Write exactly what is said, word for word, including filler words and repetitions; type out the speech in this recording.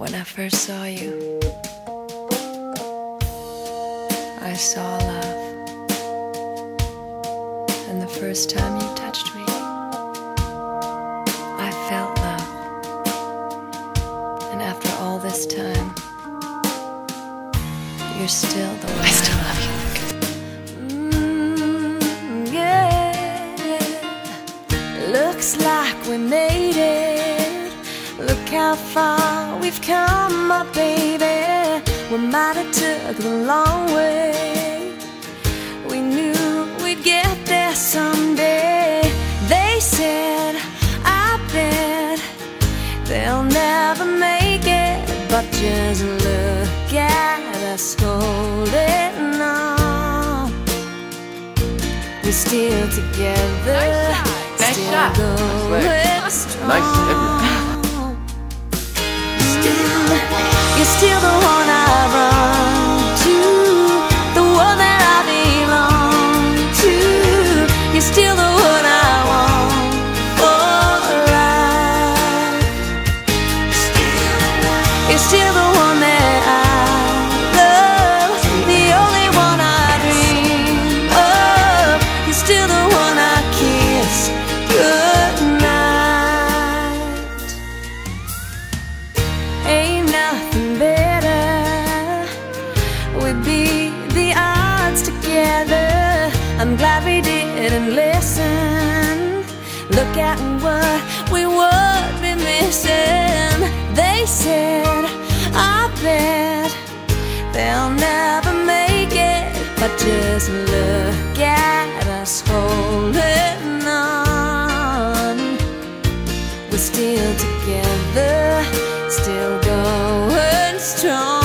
When I first saw you, I saw love. And the first time you touched me, I felt love. And after all this time, you're still the one. I still love you. Mm, yeah. Looks like we made it. Look how far we've come, my baby. We might have took the long way. We knew we'd get there someday. They said, I bet they'll never make it, but just look at us holding on. We're still together. Nice shot. Still going strong. Nice. You're still the one I run to, the one that I belong to. You're still the one I want for life. You're still the one that I love, the only one I dream of. You're still the one I kiss goodnight. Ain't nothing be the odds together. I'm glad we didn't listen. Look at what we would be missing. They said, I bet they'll never make it, but just look at us holding on. We're still together, still going strong.